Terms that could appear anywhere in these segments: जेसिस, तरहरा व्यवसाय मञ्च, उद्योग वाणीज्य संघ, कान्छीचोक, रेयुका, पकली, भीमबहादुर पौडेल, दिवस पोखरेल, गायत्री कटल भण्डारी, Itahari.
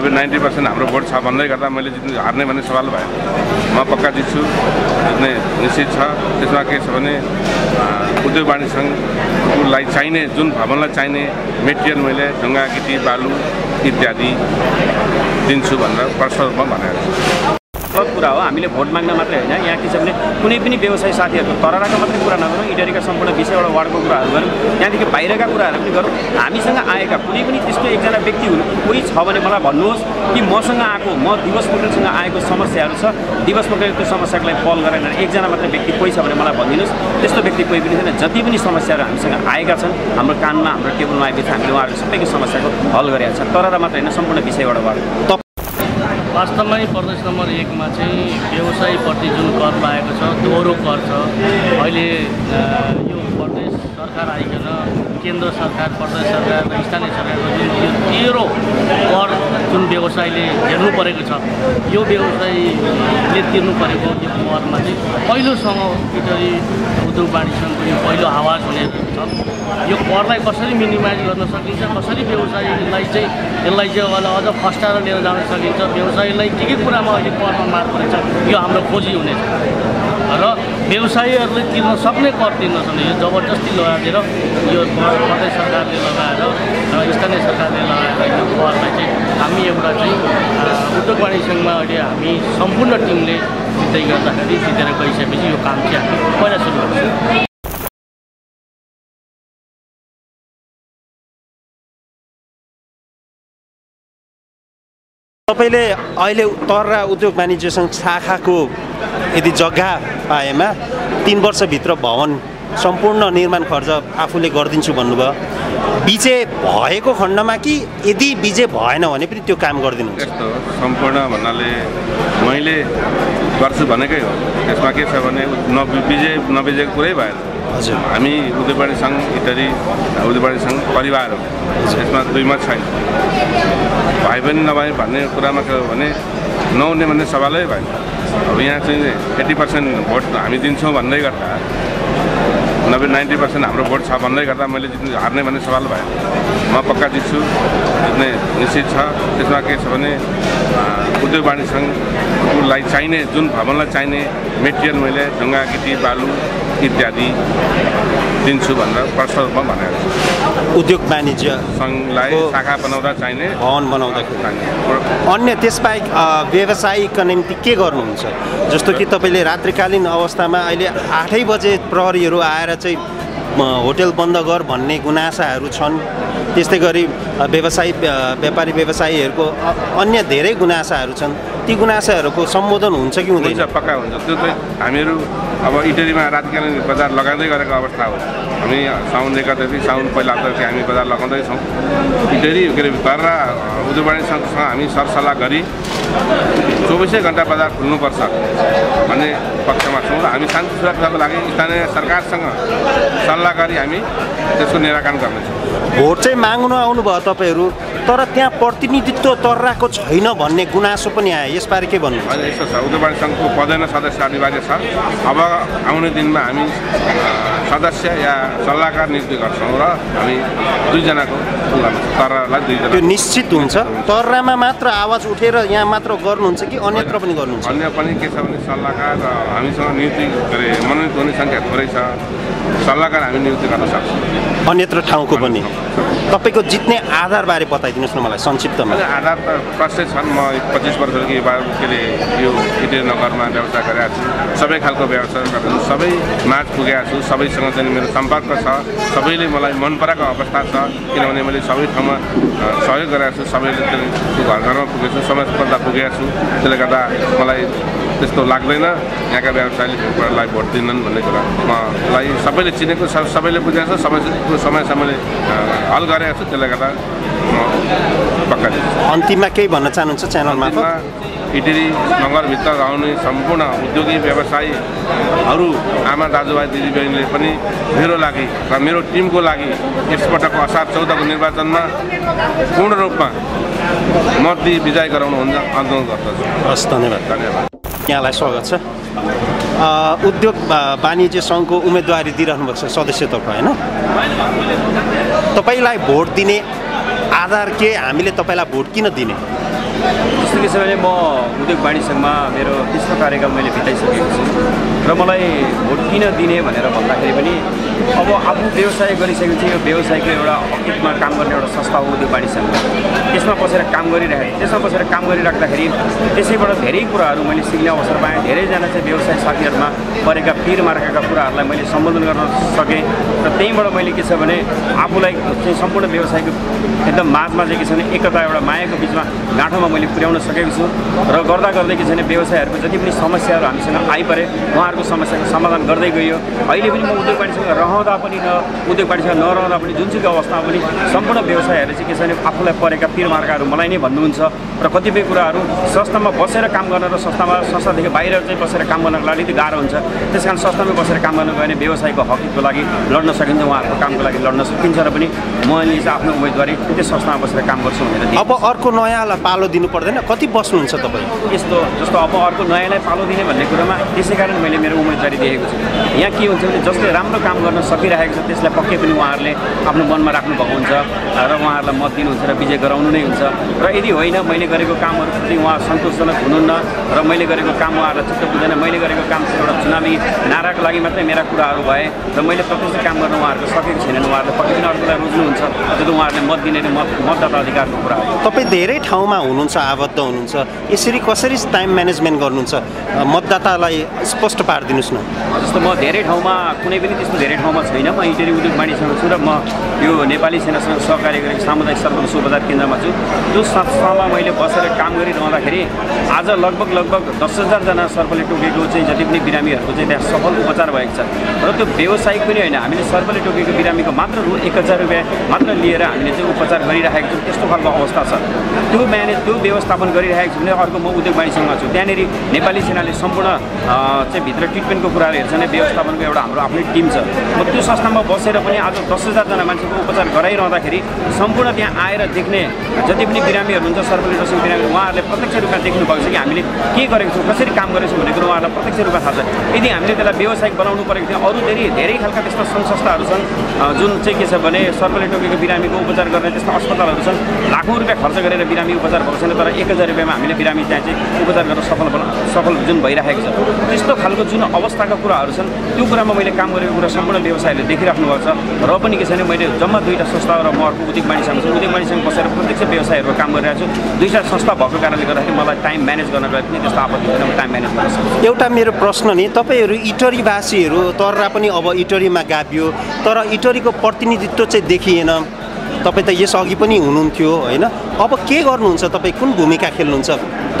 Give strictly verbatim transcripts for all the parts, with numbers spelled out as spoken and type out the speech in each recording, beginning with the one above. नब्बे ninety percent हाम्रो vote छ भन्दै गर्दा मैले जित्नु हार्ने भन्ने सवाल भयो म पक्का जित्छु भन्ने निश्चित छ त्यसमा के छ भने उद्योग वाणिज्य संघलाई चाहिने जुन भवनलाई चाहिने मेटेरियल मैले ढुङ्गा गिटी बालु इत्यादि दिन्छु भनेर प्रस्तावमा भनेको छु सब कुरा हो हामीले भोट माग्न मात्र हैन यहाँ किसिमले कुनै पनि व्यवसायी साथीहरु तरराका मात्र कुरा नगरौं इटारीका सम्पूर्ण विषयवटा वार्डको कुराहरु गरौं यहाँदेखि बाहिरका कुराहरु पनि गरौं हामीसँग आएका कुनै पनि त्यस्तो एकजना व्यक्ति हुनु कोही छ भने मलाई भन्नुहोस् कि मसँग आको म दिवस पोखरेलसँग आएको समस्याहरु छ दिवस पोखरेलको समस्याको लागि कल गरेन एकजना मात्र व्यक्ति कोही छ भने मलाई भनिदिनुस् त्यस्तो व्यक्ति कोही पनि छैन जति पनि समस्याहरु हामीसँग आएका छन् हाम्रो कानमा हाम्रो टेबलमा आएका छन् हामीले उहाँहरु सबैको समस्याको हल गरेका छन् तररा मात्र हैन सम्पूर्ण विषयवटा वार्ड वास्तव में प्रदेश नंबर एक में व्यवसाय प्रति जो कर पाया दोहोरो कर यो प्रदेश सरकार आईकन केन्द्र सरकार प्रदेश सरकार र स्थानीय सरकार जो तेह्र कर जो व्यवसाय ने हेर्नु परेको यो व्यवसाय ने तिर्नु परेको यो कर में पहिलोसम्म इटारी उद्योग वाणिज्य संघको पहिलो आवाज हुने यो करलाई कसरी मिनिमाइज गर्न सकिन्छ कसरी व्यवसायीलाई चाहिँ यसलाई चाहिँ अब अझ फस्टाएर लिएर जान सकिन्छ व्यवसायीलाई के के कुरामा अहिले करमा मार परेको छ यो हाम्रो खोजी हुनेछ र व्यवसायीहरूले तिर्न सक्ने कर तिर्न सक्ने यो जबरजस्ती लगाएर यो कर प्रदेश सरकारले लगाएर र स्थानीय सरकारले लगाएर यो करलाई चाहिँ हामी एउटा चाहिँ उद्योग वाणिज्य संघमा अहिले हामी सम्पूर्ण टिमले जित्दै गर्दाखेरि जितेर गइसकेपछि यो काम चाहिँ हामी पहिला सुरु गर्छौँ। तपाईले अहिले तररा उद्योग वाणिज्य संघ शाखाको यदि जग्गा पाएमा तीन वर्ष भित्र भवन सम्पूर्ण निर्माण खर्च आफूले गर्दिन्छु भन्नुभयो बिजे भएको खण्डमा कि यदि बिजे भएन भने पनि त्यो काम गर्दिनुहुन्छ त्यस्तो सम्पूर्ण भन्नाले मैले गर्छु भनेकै हो त्यसमा के छ भने नबिजे नबिजेको कुरै भएन हजुर हामी उद्योग वाणिज्य संघ इटारी उद्योग वाणिज्य संघ परिवार हो त्यसमा दुईमा छैन भाइ पनि नभए भन्ने कुरामा के हो भने नहुने भन्ने सवालै भयो अब यहाँ चाहिँ एट्टी पर्सेंट भोट हामी दिन्छौं भन्दै गर्दा नब्बे नाइन्टी पर्सेंट हाम्रो भोट छ भन्दै गर्दा मैले जित्नु हार्ने भन्ने सवाल भयो म पक्का जित्छु भन्ने निश्चित छ त्यसमा के छ भने उद्योग वाणिज्य संघलाई चाहिने जुन भवनलाई चाहिने मेटेरियल मैले ढुङ्गा गिटी बालु इत्यादि दिन्छु भनेर प्रस्तावमा भनेको छु उद्योग वाणिज्य संघलाई शाखा बनाउँदा चाहिने भवन बनाउँदा चाहिने अन्य त्यसबाहेक व्यवसायीका निम्ति के गर्नुहुन्छ जस्तो कि तपाईले रात्रिकालीन अवस्थामा अहिले आठै बजे प्रहरीहरू आएर चाहिँ होटल बन्द गर भन्ने गुनासाहरू छन् त्यस्तै गरी व्यवसायी व्यापारी व्यवसायीहरूको अन्य धेरै गुनासाहरू छन् ती गुनासाहरूको सम्बोधन हुन्छ कि हुँदैन पक्का हुन्छ त्यो चाहिँ हामीहरू अब इटारीमा रातकालीन बजार लगाउँदै गरेको अवस्था हो हामी साउन एकादशी साउन पहिला हप्तादेखि हामी बजार लगाउँदै छौँ इटारी के अरे तररा उद्योग वाणिज्य संघसँग हामी सरसल्लाह गरी चौबीसै घण्टा बजार खुल्नुपर्छ भन्ने पक्षमा छौँ र हामी शान्ति सुरक्षाको लागि स्थानीय सरकारसँग सल्लाह गरी हामी त्यसको निराकरण गर्नेछौँ भोट चाहिँ माग्नु आउनुभयो तपाईँहरू तर त्यहाँ प्रतिनिधित्व तरराको छैन भन्ने गुनासो पनि आयो यसबारे के भन्नु हजुर यस्तो छ उद्योग वाणिज्य संघको पदेन सदस्य अनिवार्य छ अब आउने दिनमा हामी सदस्य या सल्लाहकार नियुक्ति गर्छौँ र हामी दुईजनाको तररालाई दुईजना त्यो निश्चित हुन्छ तररामा मात्र आवाज उठेर यहाँ मात्र गर्नुहुन्छ कि अन्यत्र पनि गर्नुहुन्छ अन्य पनि के छ भने सल्लाहकार र हामीसँग नियुक्ति गरे मनोनित हुने सङ्ख्या थोरै छ सल्लाहकार हामी नियुक्ति गर्न सक्छौँ अन्यत्र ठाउँको पनि तपाईको जित्ने आधारबारे बताइदिनुस् न मलाई संक्षिप्तमा आधार त प्रश्न छन् म पच्चीस वर्षदेखि बाबुले यो इटारी नगरमा व्यवसाय गरेको छु सबै खालको व्यवसाय गरेको छु सबै माझ पुगेको छु सबैसँग चाहिँ मेरो सम्पर्क छ सबैले मलाई मन पराएको अवस्था छ किनभने मैले सबै ठाउँमा सहयोग गरेको छु सबैले घर घरमा पुगेको छु समाज पर्दा पुगेको छु त्यसले गर्दा मलाई त्यस्तो लाग्दैन यहाँका व्यवसायीहरूलाई भोट दिन्नन् भन्ने कुरा मलाई सबैले चिनेको छ सबैले बुझेको छ सबैको समस्या मैले हल गरेको छु त्यसले गर्दा म पक्का अन्तिममा केही भन्न चाहनुहुन्छ च्यानल मार्फत इटारी नगरभित्र आउने सम्पूर्ण उद्योगी व्यवसायीहरू आमा दाजुभाइ दिदीबहिनीले पनि मेरो लागि र मेरो टिमको लागि यसपटकको असार चौधको निर्वाचनमा पूर्ण रूपमा मत दिई विजय गराउनुहुन्छ अनुरोध गर्दछु हस् धन्यवाद धन्यवाद यहाँलाई स्वागत छ उद्योग वाणिज्य सङ्घको उम्मेदवारी दिइरहनु भएको छ सदस्य तपाईँ होइन तपाईँलाई भोट दिने आधार के हामीले तपाईँलाई भोट किन दिने जस्तै कि मैले म उद्योग वाणिज्यमा मेरो तीस्रो कार्यकाल मैले बिताइसकेको छु र मलाई भोट किन दिने भनेर भन्दाखेरि पनि अब आफू व्यवसाय गरिसकेपछि यो व्यवसायको एउटा अकिटमा काम गर्ने एउटा संस्था हो उद्योग वाणिज्य त्यसमा बसेर काम गरिरहेको त्यसमा बसेर काम गरिराख्दाखेरि त्यसैबाट धेरै कुराहरू मैले सिक्ने अवसर पाएँ धेरैजना चाहिँ व्यवसाय साथीहरुमा परेका पीर मार्काका कुराहरूलाई मैले सम्बोधन गर्न सके र त्यहीबाट मैले के छ भने आफूलाई चाहिँ सम्पूर्ण व्यवसायको एकदम माझमा चाहिँ के छ भने एकता एउटा मायाको बीचमा गाठोमा मैले पुर्याउन सकेको छु र गर्दा गर्दै के छ भने व्यवसायहरुको जति पनि समस्याहरू हामीसँग आइपरे उहाँहरुको समस्याको समाधान गर्दै गयो अहिले पनि म उद्योग वाणिज्यसँग रहँदा पनि न उद्योग वाणिज्य नरहँदा पनि जुन चाहिँ अवस्थामा पनि सम्पूर्ण व्यवसायहरुले चाहिँ के छ भने आफूलाई परेका पीर मार्काहरू मलाई नै भन्नुहुन्छ र कतिपय कुराहरू संस्थामा बसेर काम गर्न र संस्थामा संस्थादेखि बाहिर चाहिँ बसेर काम गर्नको लागि त गाह्रो हुन्छ त्यसकारण संस्थामा बसेर काम गर्न गयो भने व्यवसायको हकको लागि लड्न सकिन्छ उहाँहरूको कामको लागि लड्न सकिन्छ र पनि मैले चाहिँ आफ्नो उम्मेदवारी त्यो संस्थामा बसेर काम गर्छु भनेर अब अर्को नयाँलाई पालो दिनु पर्दैन कति बस्नुहुन्छ तपाईँ यस्तो जस्तो अब अर्को नयाँलाई पालो दिने भन्ने कुरामा त्यसैकारण मैले मेरो उम्मेदवारी दिएको छु यहाँ के हुन्छ भने जसले राम्रो काम गर्न सकिरहेको छ त्यसलाई पक्कै पनि उहाँहरूले आफ्नो मनमा राख्नु भएको हुन्छ र उहाँहरूलाई मत दिनुहुन्छ र विजय गराउनु नै हुन्छ र यदि होइन मैले गरेको कामहरुप्रति उहाँ सन्तोषजनक हुनुहुन्न र मैले गरेको काम उहाँहरूलाई चित्त बुझेन मैले गरेको काम चाहिँ एउटा चुनावी नाराको लागि मात्रै मेरा कुराहरू भए र मैले प्रत्यक्ष काम गर्न उहाँहरूको सकेको छैन उहाँहरूले पक्कै पनि अर्कोलाई रोज्नुहुन्छ त्यो त उहाँहरूले मत दिने मत मतदाता अधिकारको कुरा हो तपाईँ धेरै ठाउँमा हुनुहुन्छ आबद्ध हुनुहुन्छ यसरी कसरी टाइम म्यानेजमेन्ट गर्नुहुन्छ मतदातालाई स्पष्ट पारिदिनुस् न जस्तो म धेरै ठाउँमा कुनै पनि त्यस्तो धेरै ठाउँमा छैन म इटरी उद्योग वाणिज्यसँग छु र म यो नेपाली सेनासँग सहकार्य गरेको सामुदायिक सद्भावना सुबजार केन्द्रमा छु त्यो संस्थामा मैले बसेर काम गरिरहँदाखेरि आज लगभग लगभग दस हजारजना सर्पले टोकेको चाहिँ जति पनि बिरामीहरूको चाहिँ त्यहाँ सफल उपचार भएको छ र त्यो व्यवसायिक पनि होइन हामीले सर्पले टोकेको बिरामीको मात्र रु एक हजार रुपियाँ मात्र लिएर हामीले चाहिँ उपचार गरिरहेको छौँ त्यस्तो खालको अवस्था छ त्यो म्यानेज त्यो व्यवस्थापन गरिरहेको छु भने अर्को म उद्योग वाणिज्यसँग छु त्यहाँनिर नेपाली सेनाले सम्पूर्ण चाहिँ भित्र ट्रिटमेन्टको कुराहरू हेर्छ भने व्यवस्थापनको एउटा हाम्रो आफ्नै टिम छ म त्यो संस्थामा बसेर पनि आज दस हजारजना मान्छेको उपचार गराइरहँदाखेरि सम्पूर्ण त्यहाँ आएर देख्ने जति पनि बिरामीहरू हुन्छ सर्पले टोकेको बिरामी उहाँहरूले प्रत्यक्ष रूपमा देख्नु भएको छ कि हामीले के गरेको छौँ कसरी काम गरेको छौँ भन्ने कुरो उहाँहरूलाई प्रत्यक्ष रूपमा थाहा छ यदि हामीले त्यसलाई व्यवसायिक बनाउनु परेको थियो अरू धेरै धेरै खालका त्यस्ता सङ्घ संस्थाहरू छन् जुन चाहिँ के छ भने सर्पले टोकेको बिरामीको उपचार गर्ने त्यस्ता अस्पतालहरू छन् लाखौँ रुपियाँ खर्च गरेर बिरामी उपचार भएको छैन तर एक हजार रुपियाँमा हामीले बिरामी त्यहाँ चाहिँ उपचार गर्न सफल सफल जुन भइरहेको छ त्यस्तो खालको जुन अवस्थाका कुराहरू छन् त्यो कुरामा मैले काम गरेको कुरा सम्पूर्ण व्यवसायहरूले देखिराख्नु भएको छ र पनि के छ भने मैले जम्मा दुईवटा संस्था र म अर्को उद्योग वाणिज्यसँग छु उद्योग वाणिज्यसँग बसेर प्रत्यक्ष व्यवसायहरूको काम गरिरहेको छु दुईवटा संस्था भएको कारणले गर्दाखेरि मलाई टाइम म्यानेज गर्नको लागि पनि त्यस्तो आपत्ति छैन म टाइम म्यानेज गर्न सक्छु एउटा मेरो प्रश्न नि तपाईँहरू इटरीवासीहरू तर्रा पनि अब इटरीमा गाभियो तर इटरीको प्रतिनिधित्व चाहिँ देखिएन तपाईं त यसअघि पनि हुनुहुन्थ्यो हैन अब के गर्नुहुन्छ तपाईं कुन भूमिका खेल्नुहुन्छ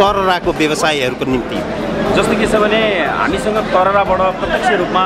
तरराको व्यवसायीहरुको निम्ति जस्तो के छ भने हामीसँग तरराबाट प्रत्यक्ष रूपमा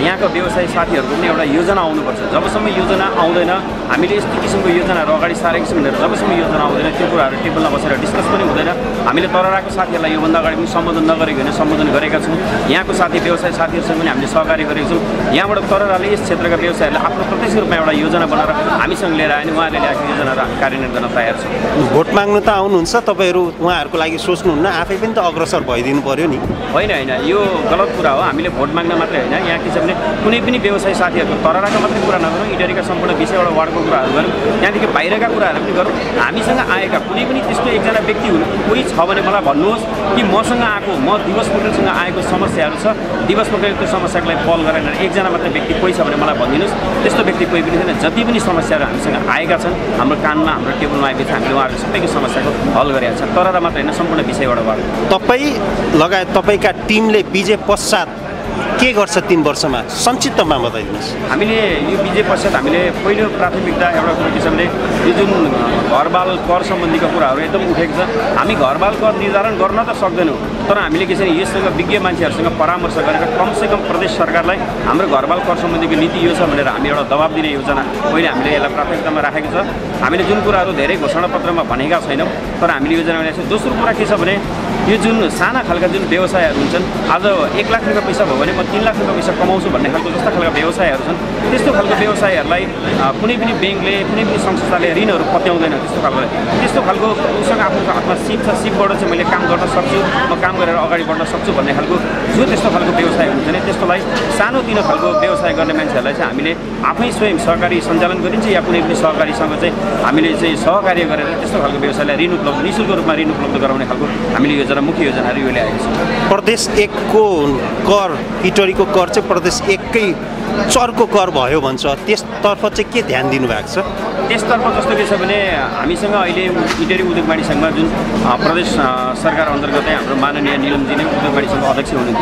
यहाँको व्यवसायी साथीहरुको पनि एउटा योजना आउनुपर्छ जबसम्म योजना आउँदैन हामीले यस्तो किसिमको योजनाहरु अगाडि सारेको छौँ भनेर जबसम्म योजना आउँदैन त्यो कुराहरु टेबलमा बसेर डिस्कस पनि हुँदैन हामीले तरराको साथीहरुलाई यो भन्दा अगाडि पनि सम्बोधन नगरेको होइन सम्बोधन गरेका छौँ यहाँको साथी व्यवसायी साथीहरुसँग पनि हामीले सहकार्य गरेका छौँ यहाँबाट तरराले यस क्षेत्रका व्यवसायीहरूले आफ्नो प्रत्यक्ष रूपमा एउटा योजना बनाएर हामीसँग लिएर आयो उहाँहरूले ल्याएको योजनाहरु हामी कार्यान्वयन गर्न तयार छौँ भोट माग्नु त आउनुहुन्छ तपाईहरु उहाँहरुको लागि सोच्नुहुन्न आफै पनि त अग्रसर भइदिनु पर्यो नि होइन होइन यो गलत कुरा हो हामीले भोट माग्न मात्रै होइन यहाँ के छ भने कुनै पनि व्यवसायी साथीहरूको तरराको मात्रै कुरा नगरौँ इटरीका सम्पूर्ण विषयवटा वार्डको कुराहरू गरौँ त्यहाँदेखि बाहिरका कुराहरू पनि गरौँ हामीसँग आएका कुनै पनि त्यस्तो एकजना व्यक्ति हुनु कोही छ भने मलाई भन्नुहोस् कि मसँग आएको म दिवस पोखरेलसँग आएको समस्याहरू छ दिवस पोखरेलको समस्याको लागि कल गरेर एकजना मात्र व्यक्ति कोही छ भने मलाई भनिदिनुहोस् त्यस्तो व्यक्ति कोही पनि छैन जति पनि समस्याहरू हामीसँग आएका छन् हाम्रो कानमा हाम्रो टेबलमा आएपछि हामीले उहाँहरूको सबैको समस्याको हल गरेका छन् तररा मात्र होइन सम्पूर्ण विषयबाट वार्ड तपाईँ लगायत तपाईका टिमले विजय पश्चात के गर्छ तीन वर्षमा संक्षिप्तमा बताइदिनुहोस् हामीले यो विजय पश्चात हामीले पहिलो प्राथमिकता एउटा कुरो किसिमले यो जुन घरबाल कर सम्बन्धीका कुराहरू एकदम उठेको छ हामी घरबाल कर निर्धारण गर्न त सक्दैनौँ तर हामीले के छ भने यससँग विज्ञ मान्छेहरूसँग परामर्श गरेर कमसेकम प्रदेश सरकारलाई हाम्रो घरबाल कर सम्बन्धीको नीति यो छ भनेर हामी एउटा दबाब दिने योजना अहिले हामीले यसलाई प्राथमिकतामा राखेको छ हामीले जुन कुराहरू धेरै घोषणापत्रमा भनेका छैनौँ तर हामीले योजना बनाएको छ दोस्रो कुरा के छ भने यो जुन साना खालका जुन व्यवसायहरू हुन्छन् आज एक लाख रुपियाँ पैसा भयो भने म तीन लाख रुपैयाँ पैसा कमाउँछु भन्ने खालको जस्ता खालका व्यवसायहरू छन् त्यस्तो खालको व्यवसायहरूलाई कुनै पनि बैंकले कुनै पनि संस्थाले ऋणहरू पत्याउँदैन त्यस्तो खालको त्यस्तो खालको उसँग आफ्नो हातमा सिप छ सिपबाट चाहिँ मैले काम गर्न सक्छु म काम गरेर अगाडि बढ्न सक्छु भन्ने खालको जो त्यस्तो खालको व्यवसाय हुन्छ नि त्यसलाई सानोतिनो खालको व्यवसाय गर्ने मान्छेहरूलाई चाहिँ हामीले आफै स्वयं सहकारी सञ्चालन गरिन्छ या कुनै पनि सहकारीसँग चाहिँ हामीले चाहिँ सहकार्य गरेर त्यस्तो खालको व्यवसायलाई ऋण उपलब्ध निःशुल्क रूपमा ऋण उपलब्ध गराउने खालको हामीले योजना मुख्य योजनाहरू यो ल्याएको छौं प्रदेश एक को कर इटहरीको कर चाहिँ प्रदेश एकै चरको कर भयो भन्छ त्यसतर्फ चाहिँ के ध्यान दिनु भएको छ त्यसतर्फ जस्तो के छ भने हामीसँग अहिले इटहरी उद्योग वाणी संघमा जुन प्रदेश सरकार अन्तर्गतै हाम्रो माननीय निलमजी नै उद्योग वाणी संघको अध्यक्ष हुनुहुन्छ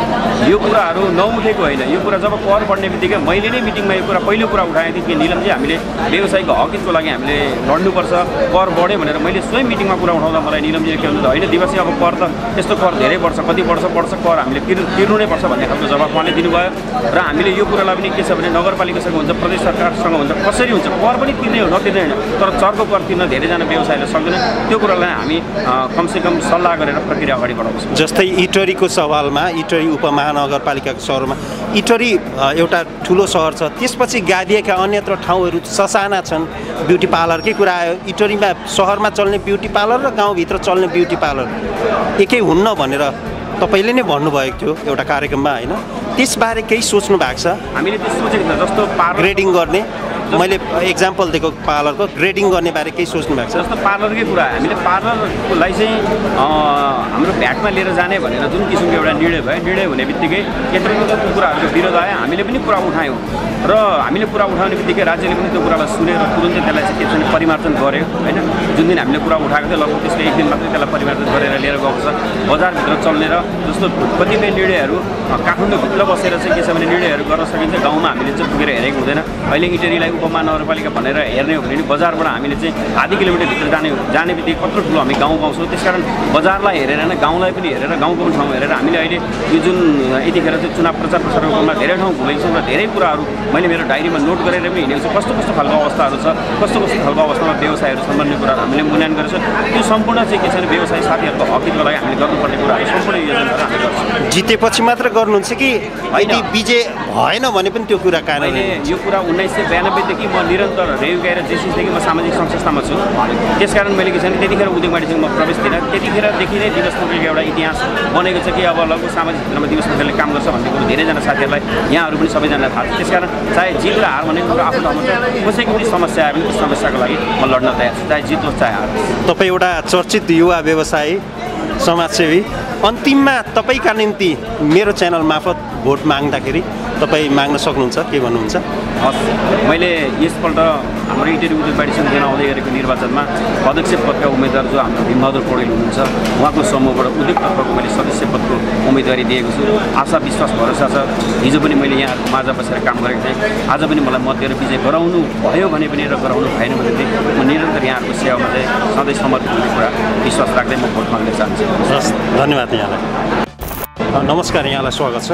यो कुराहरु नउठेको होइन यो कुरा जब कर बढ्ने बित्तिकै मैले नै मिटिङमा यो कुरा पहिलो कुरा उठाए थिए कि निलमजी हामीले व्यवसायको हकको लागि हामीले लड्नुपर्छ कर बढ्यो भनेर मैले स्वयं मिटिङमा कुरा उठाउँदा मलाई निलमजीले के भन्नुहुन्छ हैन दिवसी अब कर त त्यस्तो कर धेरै बढ्छ कति बढ्छ बढ्छ कर हामीले तिर्नु नै पर्छ भन्ने खालको जवाफ उहाँले दिनुभयो र हामीले यो कुरालाई पनि के छ भने नगरपालिकासँग हुन्छ प्रदेश सरकारसँग हुन्छ कसरी हुन्छ कर पनि तिर्ने हो नतिर्ने होइन तर चर्को कर तिर्न धेरैजना व्यवसायीले सक्दैन त्यो कुरालाई हामी कमसेकम सल्लाह गरेर प्रक्रिया अगाडि बढाउँछौँ जस्तै इटहरीको सवालमा इटहरी उपमहानगरपालिकाको सहरमा इटहरी एउटा ठुलो सहर छ त्यसपछि गादिएका अन्यत्र ठाउँहरू ससाना छन् ब्युटी पार्लरकै कुरा आयो इटहरीमा सहरमा चल्ने ब्युटी पार्लर र गाउँभित्र चल्ने ब्युटी पार्लर एकै हुन्न भनेर तपाईले नै भन्नुभएको थियो एउटा कार्यक्रममा हैन त्यसबारे केही सोच्नु भएको छ हामीले त्यो सोचेको थिएन जस्तो ग्रेडिङ गर्ने मैले एक्जाम्पल दिएको पार्लरको ग्रेडिङ गर्ने बारे केही सोच्नु भएको छ जस्तो पार्लरकै कुरा हामीले पार्लरलाई चाहिँ हाम्रो भ्याटमा लिएर जाने भनेर जुन किसिमको एउटा निर्णय भयो निर्णय हुने बित्तिकै केन्द्रको कुराहरूको विरोध आयो हामीले पनि कुरा उठायौँ र हामीले कुरा उठाउने बित्तिकै राज्यले पनि त्यो कुरालाई सुनेर तुरुन्तै त्यसलाई चाहिँ के छ भने परिमार्जन गर्यो हैन जुन दिन हामीले कुरा उठाएको थियो लगभग त्यसले एक दिन मात्रै त्यसलाई परिमार्जन गरेर लिएर गएको छ बजारभित्र चल्ने र जस्तो कतिपय निर्णयहरू काठमाडौँभित्र बसेर चाहिँ के छ भने निर्णयहरू गर्न सकिन्छ गाउँमा हामीले चाहिँ पुगेर हेरेको हुँदैन अहिले इटहरीलाई उपमहानगरपालिका भनेर हेर्ने हो भने बजारबाट हामीले चाहिँ आधी किलोमिटरभित्र जाने जाने बित्तिकै कत्रो ठुलो हामी गाउँ पाउँछौँ त्यसकारण बजारलाई हेरेर नै गाउँलाई पनि हेरेर गाउँको पनि ठाउँ हेरेर हामीले अहिले यो जुन यतिखेर चाहिँ चुनाव प्रचार प्रसारको क्रममा धेरै ठाउँ घुमेको छौँ र धेरै कुराहरू मैले मेरो डायरीमा नोट गरेर पनि हिँडेको छु कस्तो कस्तो खालको अवस्थाहरू छ कस्तो कस्तो खालको अवस्थामा व्यवसायहरू सम्बन्धी कुराहरू हामीले मूल्याङ्कन गरेछौँ त्यो सम्पूर्ण चाहिँ के छ भने व्यवसाय साथीहरूको हकितको लागि हामीले गर्नुपर्ने कुराहरू सम्पूर्ण योजनाहरू हामीले गर्छौँ जितेपछि मात्र गर्नुहुन्छ कि अहिले विजय भएन भने पनि त्यो कुरा कारण यो कुरा उन्नाइस सय बयानब्बे देखि म निरन्तर रेयुका र जेसिसदेखि म सामाजिक संस्थामा छु त्यसकारण मैले के छ भने त्यतिखेर उद्योग वाणिज्यमा म प्रवेश थिएन त्यतिखेरदेखि नै दिवस पोखरेलको एउटा इतिहास बनेको छ कि अब लगभग सामाजिक क्षेत्रमा दिवस पोखरेलले काम गर्छ भन्ने कुरो धेरैजना साथीहरूलाई यहाँहरू पनि सबैजनालाई थाहा छ त्यसकारण चाहे जित र हार भन्ने कुरो आफ्नो ठाउँमा कसैको पनि समस्या आयो भने समस्याको लागि म लड्न तयार छु चाहे जित होस् चाहे हार तपाईँ एउटा चर्चित युवा व्यवसायी समाजसेवी अन्तिममा तपाईँका निम्ति मेरो च्यानल मार्फत भोट माग्दाखेरि तपाईँ माग्न सक्नुहुन्छ के भन्नुहुन्छ हस् मैले यसपल्ट हाम्रो इटहरी उद्योग वाणी संघले आउँदै गरेको निर्वाचनमा अध्यक्ष पदका उम्मेदवार जो हाम्रो भीमबहादुर पौडेल हुनुहुन्छ उहाँको समूहबाट उद्योग तर्फको मैले सदस्य पदको उम्मेदवारी दिएको छु आशा विश्वास भरोसा छ हिजो पनि मैले यहाँहरूको माझ बसेर काम गरेको थिएँ आज पनि मलाई मत दिएर विजय गराउनु भयो भने पनि र गराउनु भएन भने पनि म निरन्तर यहाँहरूको सेवामा चाहिँ सधैँ समर्पित हुने कुरा विश्वास राख्दै म भोट माग्न चाहन्छु हस् धन्यवाद यहाँलाई नमस्कार यहाँलाई स्वागत छ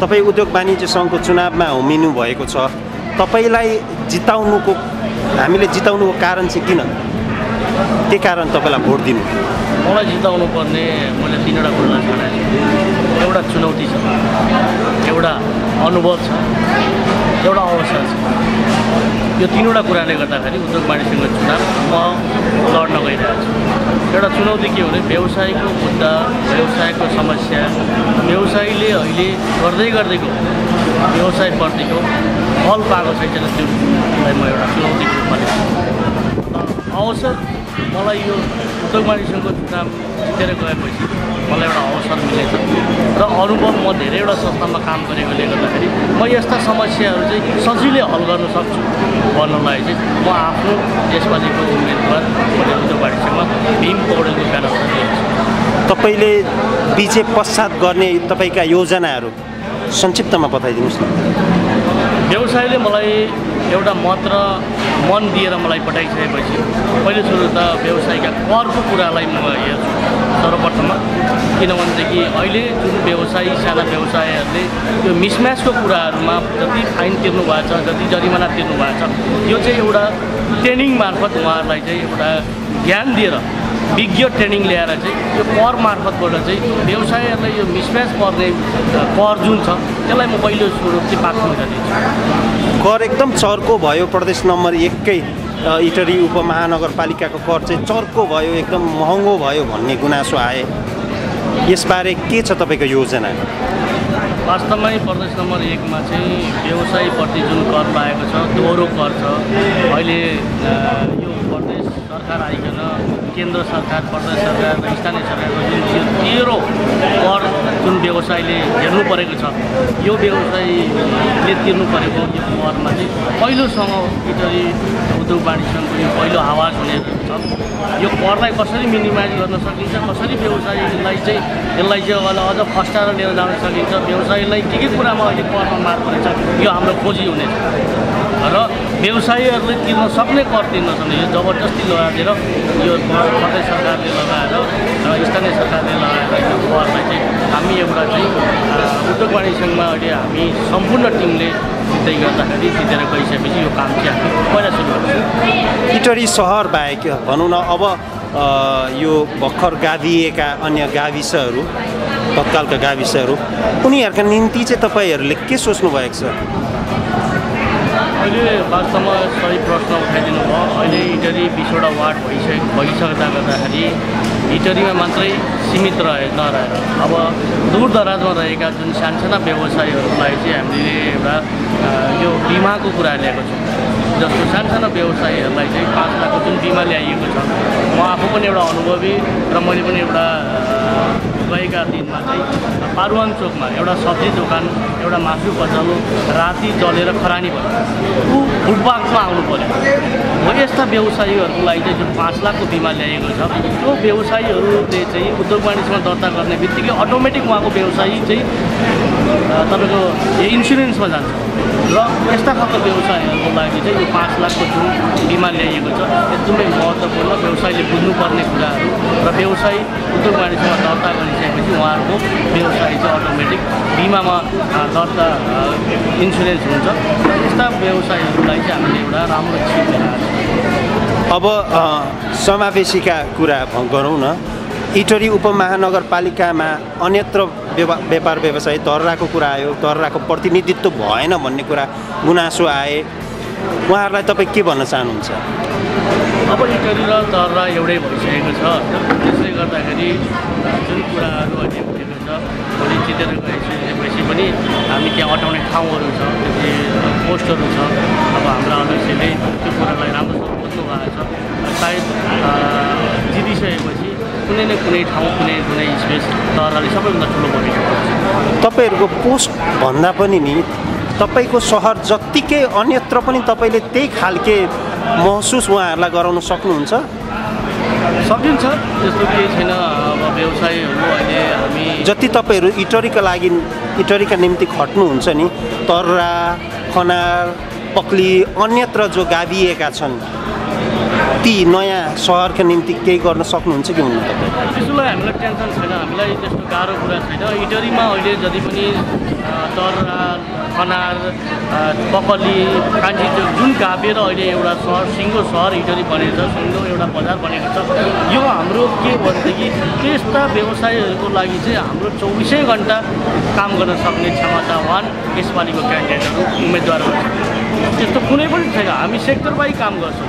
तपाईं उद्योग वाणिज्य संघको चुनावमा होमिनु भएको छ तपाईलाई जिताउनुको हामीले जिताउनुको कारण चाहिँ किन के कारण तपाईलाई भोट दिनु मलाई जिताउनु पर्ने मैले तीनवटा कुरालाई छाने एउटा चुनौती छ एउटा अनुभव छ एउटा अवसर छ यो तीनवटा कुराले गर्दाखेरि उद्योग वाणिज्य संघको चुनाव म लड्न गइरहेको छु एउटा चुनौती के हो भने व्यवसायको मुद्दा व्यवसायको समस्या व्यवसायीले अहिले गर्दै गर्दैको व्यवसायप्रतिको फल पाएको छैन त्यसलाई म एउटा चुनौतीको रूपमा लिन्छु अवसर मलाई यो उद्योग वाणिज्य संघको चुनाव जितेर गएपछि मलाई एउटा अवसर मिलेको र अनुभव म धेरैवटा संस्थामा काम गरेकोले गर्दाखेरि म यस्ता समस्याहरू चाहिँ सजिलै हल गर्न सक्छु भन्नलाई चाहिँ म आफ्नो देशपालिको उम्मेदवार मैले उद्योग वाणिज्यमा भीम पौडेलको ब्यानर दिएको छु तपाईँले विजय पश्चात गर्ने तपाईँका योजनाहरू संक्षिप्तमा बताइदिनुहोस् न व्यवसायले मलाई एउटा मात्र मन दिएर मलाई पठाइसकेपछि पहिले सुरु त व्यवसायका करको कुरालाई म हेर्छु सर्वप्रथममा किनभनेदेखि अहिले जुन व्यवसायी साना व्यवसायहरूले त्यो मिसम्याचको कुराहरूमा जति फाइन तिर्नु भएको छ जति जरिमाना तिर्नु भएको छ यो चाहिँ एउटा ट्रेनिङ मार्फत उहाँहरूलाई चाहिँ एउटा ज्ञान दिएर विज्ञ ट्रेनिङ ल्याएर चाहिँ यो कर मार्फतबाट चाहिँ व्यवसायहरुलाई यो मिसम्याच गर्ने कर जुन छ त्यसलाई म पहिलो स्वरूप चाहिँ पाक्नु चाहन्छु। कर एकदम चर्को भयो। प्रदेश नम्बर एककै इटहरी उपमहानगरपालिकाको कर चाहिँ चर्को भयो, एकदम महँगो भयो भन्ने गुनासो आए। यसबारे के छ तपाईको योजना? वास्तवमै प्रदेश नम्बर एक मा चाहिँ व्यवसायप्रति जुन कर पाएको छ दोहोरो कर छ। अहिले यो प्रदेश सरकार आइकन केन्द्र सरकार प्रदेश सरकार र स्थानीय सरकारको जुन तेह्रो कर जुन व्यवसायले तिर्नु परेको छ यो व्यवसायले तिर्नु परेको यो करमा चाहिँ पहिलोसँग इटहरी उद्योग वाणिज्य सङ्घको यो पहिलो आवाज हुने छ। यो करलाई कसरी मिनिमाइज गर्न सकिन्छ, कसरी व्यवसायीलाई चाहिँ यसलाई चाहिँ अझ फस्टाएर लिएर जान सकिन्छ, व्यवसायीलाई के के कुरामा अहिले करमा मार परेको छ यो हाम्रो खोजी हुनेछ र व्यवसायीहरूले तिर्न सक्ने कर तिर्न सक्ने यो जबरजस्ती लगाएर यो प्रदेश सरकारले लगाएर र स्थानीय सरकारले लगाएर यो करलाई चाहिँ हामी एउटा चाहिँ उद्योग वाणिज्य सङ्घमा अहिले हामी सम्पूर्ण टिमले जित्दै गर्दाखेरि जितेर गइसकेपछि यो काम चाहिँ हामी पहिला सुरु गर्छौँ। इटहरी सहर बाहेक भनौँ न अब यो भर्खर गाभिएका अन्य गाविसहरू तत्कालका गाविसहरू उनीहरूका निम्ति चाहिँ तपाईँहरूले के सोच्नु भएको छ? अहिले वास्तवमा सही प्रश्न उठाइदिनु भयो। अहिले इटहरी बिसवटा वार्ड भइसक भइसक्दा गर्दाखेरि इटहरीमा मात्रै सीमित रहे नरहेर अब दूर दराजमा रहेका जुन सानसाना व्यवसायीहरूलाई चाहिँ हामीले एउटा यो बिमाको कुरा ल्याएको छौँ। जस्तो सानसाना व्यवसायीहरूलाई चाहिँ पाँच लाखको जुन बिमा ल्याइएको छ, म आफू पनि एउटा अनुभवी र मैले पनि एउटा गएका दिनमा चाहिँ पारुवान चोकमा एउटा सब्जी दोकान एउटा मासु पचालो राति जलेर खरानी भयो, ऊ फुटपाथमा आउनु पऱ्यो। म यस्ता व्यवसायीहरूको लागि चाहिँ जुन पाँच लाखको बिमा ल्याएको छ त्यो व्यवसायीहरूले चाहिँ उद्योग वाणिज्यमा दर्ता गर्ने बित्तिकै अटोमेटिक उहाँको व्यवसायी चाहिँ तपाईँको इन्सुरेन्समा जान्छ र यस्ता खालको व्यवसायहरूको लागि चाहिँ यो पाँच लाखको जुन बिमा ल्याइएको छ एकदमै महत्त्वपूर्ण व्यवसायीले बुझ्नुपर्ने कुराहरू र व्यवसायी उद्योग वाणिज्यमा दर्ता गरिसकेपछि उहाँहरूको व्यवसाय चाहिँ अटोमेटिक बिमामा दर्ता इन्सुरेन्स हुन्छ। यस्ता व्यवसायहरूलाई चाहिँ हामीले एउटा राम्रो छुट दिएर अब समावेशीका कुरा गरौँ न। इटहरी उपमहानगरपालिकामा अन्यत्र व्यापार व्यवसाय दर्राको कुरा आयो, दर्राको प्रतिनिधित्व भएन भन्ने कुरा गुनासो आए। उहाँहरूलाई तपाईँ के भन्न चाहनुहुन्छ? अब इटहरी र दर्रा एउटै भइसकेको छ, त्यसले गर्दाखेरि जुन कुराहरू अहिले उठेको छ भोलि जितेर गएपछि पनि हामी त्यहाँ अटाउने ठाउँहरू छ, पोस्टहरू छ। अब हाम्रो अध्यक्षले त्यो कुरालाई राम्रोसँग बुझ्नु भएको छ। सायद जितिसकेपछि कुनै न कुनै ठाउँ कुनै कुनै स्पेस दर्राले सबैभन्दा ठुलो बनेको छ। तपाईँहरूको पोस्ट भन्दा पनि नि तपाईँको सहर जत्तिकै अन्यत्र पनि तपाईँले त्यही खालके महसुस उहाँहरूलाई गराउन सक्नुहुन्छ? सकिन्छ, त्यस्तो केही छैन। अब व्यवसायहरू अहिले हामी जति तपाईँहरू इटहरीका लागि इटहरीका निम्ति खट्नुहुन्छ नि तर्रा खनाल पक्ली अन्यत्र जो गाभिएका छन् ती नयाँ सहरका निम्ति केही गर्न सक्नुहुन्छ कि हुन्न? तपाईँ त्यसलाई हामीलाई टेन्सन छैन, हामीलाई त्यस्तो गाह्रो कुरा छैन। इटहरीमा अहिले जति पनि तर्रा खनाल पकली कान्छीचोक जुन गाभेर अहिले एउटा सहर सिङ्गो सहर इटहरी बनेको छ, सिङ्गो एउटा बजार बनेको छ। यो हाम्रो के भनेदेखि त्यस्ता व्यवसायहरूको लागि चाहिँ हाम्रो चौबिसै घन्टा काम गर्न सक्ने क्षमतावान यसपालिको क्यान्डिडेटहरू उम्मेदवारहरू त्यस्तो कुनै पनि छैन। हामी सेक्टर बाई काम गर्छौँ,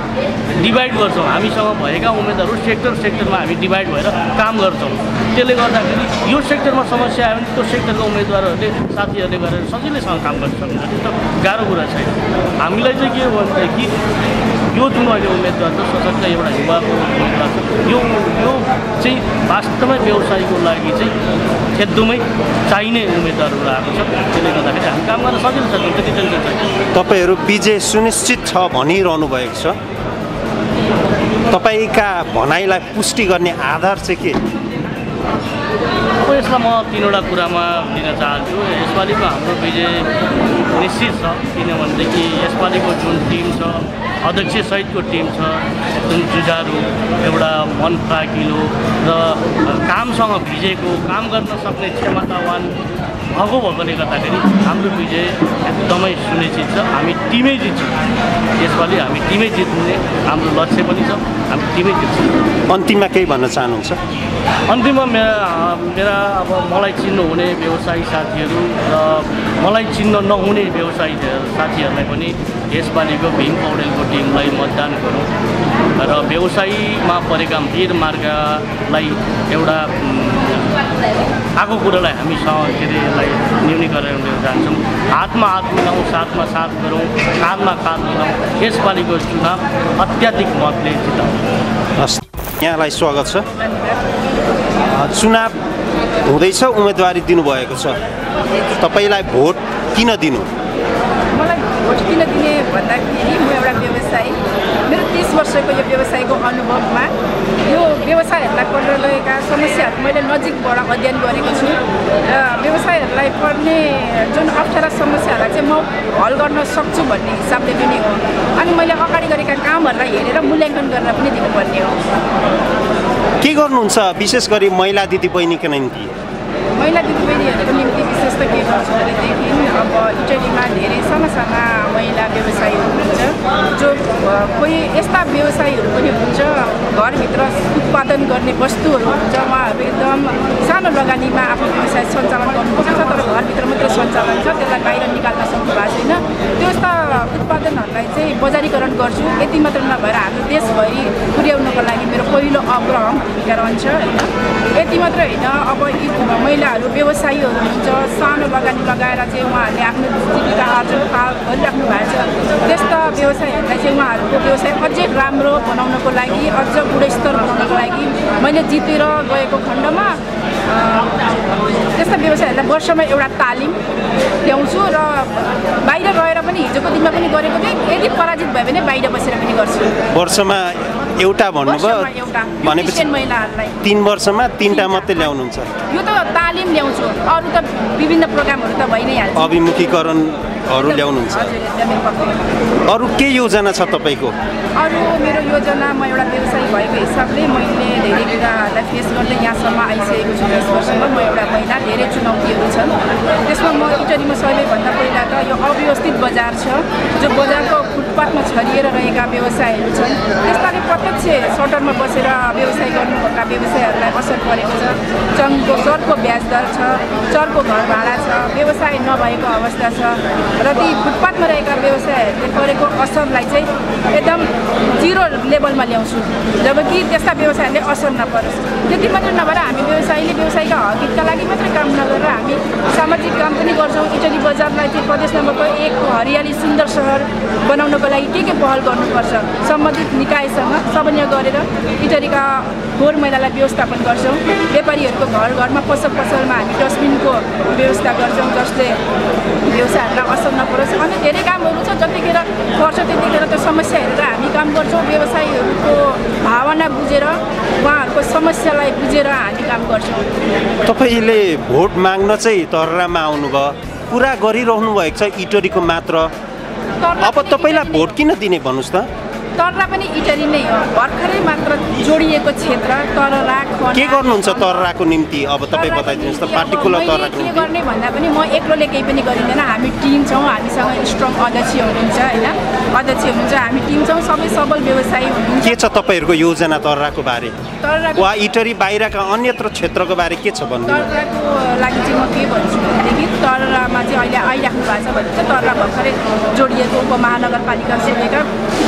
डिभाइड गर्छौँ। हामीसँग भएका उम्मेदवारहरू सेक्टर सेक्टरमा हामी डिभाइड भएर काम गर्छौँ। त्यसले गर्दाखेरि यो सेक्टरमा समस्या आयो भने त्यो सेक्टरको उम्मेदवारहरूले साथीहरूले गरेर सजिलैसँग काम गर्न सक्नुहुन्छ, त्यस्तो गाह्रो कुरा छैन। हामीलाई चाहिँ के भनेदेखि यो जुन अहिले उम्मेदवार छ सशक्त एउटा युवाको उम्मेदवार छ यो यो चाहिँ वास्तवमै व्यवसायको लागि चाहिँ खेद्दुमै चाहिने उम्मेदवारहरू आएको छ। त्यसले गर्दाखेरि हामी काम गर्न सजिलो छ, त्यति टेन्सन छैन। तपाईँहरू विजय सुनिश्चित छ भनिरहनु भएको छ, तपाईँका भनाइलाई पुष्टि गर्ने आधार चाहिँ के? अब यसमा म तीनवटा कुरामा दिन चाहन्छु। यसपालिको हाम्रो विजय निश्चित छ, किनभनेदेखि यसपालिको जुन टिम छ, अध्यक्ष सहितको टिम छ, जुन जुझारु एउटा मन प्राकिलो र कामसँग भिजेको, काम गर्न सक्ने क्षमतावान भएको भएकोले गर्दाखेरि हाम्रो विजय एकदमै सुनिश्चित छ। हामी टिमै जित्छौँ, यसपालि हामी टिमै जित्ने हाम्रो लक्ष्य पनि छ, हामी टिमै जित्छौँ। अन्तिममा केही भन्न चाहनुहुन्छ? अन्तिममा मेरा मेरा अब मलाई चिन्नुहुने व्यवसायी साथीहरू र मलाई चिन्न नहुने व्यवसायी साथीहरूलाई पनि यसपालिको भीम पौडेलको टिमलाई मतदान गरौँ र व्यवसायीमा परेका वीर मार्गलाई एउटा आगो कुरालाई हामी के अरे यसलाई न्यूनीकरण गरेर जान्छौँ। हातमा हात मिलाउँ, साथमा साथ गरौँ, काँधमा काँध मिलाउँ। यसपालिको चुनाव अत्याधिक मतले जिताउँ। हस्, यहाँलाई स्वागत छ। चुनाव हुँदैछ, उम्मेदवारी दिनुभएको छ, तपाईलाई भोट किन दिनु? मलाई भोट किन दिने भन्दाखेरि म एउटा व्यवसायी, मेरो तीस वर्षको यो व्यवसायको अनुभवमा यो व्यवसायहरूलाई पर्न लगेका समस्याहरू मैले नजिकबाट अध्ययन गरेको छु र व्यवसायहरूलाई पर्ने जुन अप्ठ्यारा समस्याहरूलाई चाहिँ म हल गर्न सक्छु भन्ने हिसाबले दिने हो। अनि मैले अगाडि गरेका कामहरूलाई हेरेर मूल्याङ्कन गरेर पनि दिनुपर्ने हो। के गर्नुहुन्छ विशेष गरी महिला दिदीबहिनीको निम्ति? महिला दिदीबहिनीहरूको निम्ति विशेष त के गर्छु भनेदेखि अब इटलीमा धेरै साना साना महिला व्यवसायीहरू हुनुहुन्छ, जो कोही यस्ता व्यवसायीहरू पनि हुन्छ घरभित्र उत्पादन गर्ने वस्तुहरू हुन्छ, उहाँहरू एकदम सानो लगानीमा आफ्नो व्यवसाय सञ्चालन गर्नुपर्छ, तर घरभित्र मात्रै सञ्चालन छ, त्यसलाई बाहिर निकाल्न सक्नु भएको छैन। त्यस्ता उत्पादनहरूलाई चाहिँ बजारीकरण गर्छु, यति मात्र नभएर हाम्रो देशभरि पुर्याउनको लागि मेरो पहिलो अग्रह भूमिका रहन्छ होइन। यति मात्र होइन, अब यी महिलाहरू व्यवसायीहरू हुन्छ, सानो लगानी लगाएर चाहिँ उहाँहरूले आफ्नो जीविका आर्जनका गरिराख्नु भएको छ, त्यस्ता व्यवसायहरूलाई चाहिँ उहाँहरूको व्यवसाय अझै राम्रो बनाउनको लागि, अझ गुणस्तर बनाउनको लागि मैले जितेर गएको खण्डमा त्यस्ता व्यवसायहरूलाई वर्षमा एउटा तालिम ल्याउँछु र बाहिर गएर पनि हिजोको दिनमा पनि गरेको थिएँ, यदि पराजित भयो भने बाहिर बसेर पनि गर्छु। वर्षमा एउटा भन्नुभयो, भनेपछि महिलाहरूलाई तीन वर्षमा तिनवटा मात्रै ल्याउनुहुन्छ? यो त तालिम ल्याउँछु, अरू त विभिन्न प्रोग्रामहरू त भइ नै हाल्छ, अभिमुखीकरणहरू ल्याउनुहुन्छ। अरू के योजना छ तपाईँको? अरू मेरो योजना, म एउटा व्यवसायी भएको हिसाबले मैले धेरै कुराहरूलाई फेस गर्दै यहाँसम्म आइसकेको छु। यस वर्षमा म एउटा महिला, धेरै चुनौतीहरू छन्, त्यसमा म इटलीमा सबैभन्दा पहिला त यो अव्यवस्थित बजार छ, जो बजारको फुटपाथमा छरिएर रहेका व्यवसायहरू छन्, त्यसकारण प्रत्यक्ष सटरमा बसेर व्यवसाय गर्नुभएका व्यवसायहरूलाई असर परेको छ। चङ्गो चरको ब्याज दर छ, चरको घर भाडा छ, व्यवसाय नभएको अवस्था छ र ती फुटपाथमा रहेका व्यवसायहरूले गरेको असरलाई चाहिँ एकदम जिरो लेभलमा ल्याउँछु, जबकि त्यस्ता व्यवसायहरूले असर नपरोस्। त्यति मात्र नभएर हामी व्यवसायीले व्यवसायका हकितका लागि मात्रै काम नगरेर हामी सामाजिक काम पनि गर्छौँ। इटली बजारलाई चाहिँ प्रदेश नम्बरको एकको हरियाली सुन्दर सहर बनाउनको लागि के के पहल गर्नुपर्छ, सम्बन्धित निकायसँग समन्वय गरेर इटलीका फोहोर मैलालाई व्यवस्थापन गर्छौँ। व्यापारीहरूको घर घरमा पसल पसलमा हामी डस्टबिनको व्यवस्था गर्छौँ, जसले व्यवसायहरूलाई असर नपरोस्। अनि धेरै कामहरू छ, जतिखेर पर्छ त्यतिखेर त्यो समस्या हेरेर हामी काम गर्छौँ। व्यवसायीहरूको भावना बुझेर, उहाँहरूको समस्यालाई बुझेर हामी काम गर्छौँ। तपाईँले भोट माग्न चाहिँ तर्रामा आउनुभयो, कुरा गरिरहनु भएको छ इटलीको मात्र, अब तपाईँलाई भोट किन दिने भन्नुहोस् त? तर्रा पनि इटली नै हो, भर्खरै मात्र जोडिएको क्षेत्र। तर्रा के गर्नुहुन्छ तर्राको निम्ति? अब तपाईँ बताइदिनुहोस् त, पार्टिकुलर तर्रा के गर्ने? भन्दा पनि म एक्लोले केही पनि गरिँदैन, हामी टिम छौँ, हामीसँग स्ट्रङ अध्यक्ष हुनुहुन्छ होइन, अध्यक्ष हुनुहुन्छ, हामी टिम छौँ, सबै सबल व्यवसायी हुनुहुन्छ। के छ तपाईँहरूको योजना तर्राको बारे, तर्रा वा इटली बाहिरका अन्यत्र क्षेत्रको बारे के छ भन्नु? तर्राको लागि चाहिँ म के भन्छु भनेदेखि तर्रामा चाहिँ अहिले आइराख्नु भएको छ भने चाहिँ तर्रा भर्खरै जोडिएको उपमहानगरपालिका सेवाका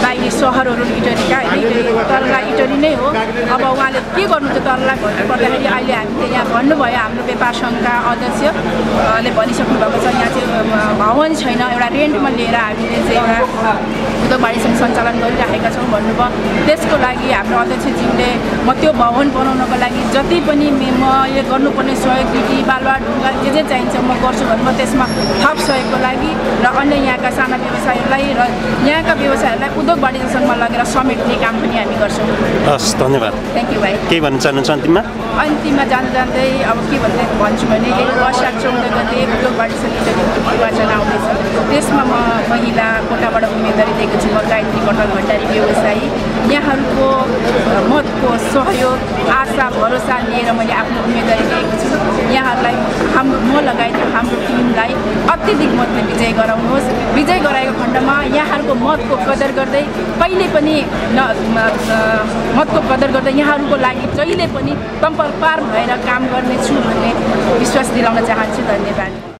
बाहिरी सहरहरू इटलीका होइन, तर्रा इटली नै हो। अब उहाँले के गर्नुहुन्छ तर्रा भन्नुपर्दाखेरि अहिले हामीले यहाँ भन्नुभयो, हाम्रो व्यापार सङ्घका अध्यक्षले भनिसक्नु भएको छ यहाँ चाहिँ भवन छैन, एउटा रेन्टमा लिएर हामीले चाहिँ एउटा उद्योगवाणीसँग सञ्चालन गरिराखेका छौँ भन्नुभयो। त्यसको लागि हाम्रो अध्यक्षज्यूले म त्यो भवन बनाउनको लागि जति पनि मैले गर्नुपर्ने सहयोग, बिटी बालुवा ढुङ्गा जे जे चाहिन्छ म गर्छु भन्नुभयो। त्यसमा थप सहयोगको लागि र अन्य यहाँका साना व्यवसायहरूलाई र यहाँका व्यवसायहरूलाई उद्योगवाणीसँग लगेर समेट्ने काम पनि हामी गर्छौँ। हस् धन्यवाद थ्यांक यू भाइ के भन्न चाहनुहुन्छ अन्तिममा अन्तिममा जान जान्दै अब के भन्ने भन्छु भने वैशाख चौध गते ग्लोबल सेनिटरी निर्वाचन आउने छ त्यसमा म महिला कोटाबाट उम्मेदवारी दिएको छु गायत्री कटल भण्डारी व्यवसायी यहाँहरुको मतको सहयोग आशा भरोसा लिएर मैले आफ्नो उम्मेदवारी दिएको छु यहाँहरुलाई हाम्रो म लगायत हाम्रो टिमलाई अत्यधिक मतले विजय गराउनुहोस् विजय गराएको खण्डमा यहाँहरुको मतको कदर गर्दै पहिले पनि मतको कदर गर्दा यहाँहरुको लागि जहिले पनि तम्पर पार भएर काम गर्नेछु भन्ने विश्वास दिलाउन चाहन्छु धन्यवाद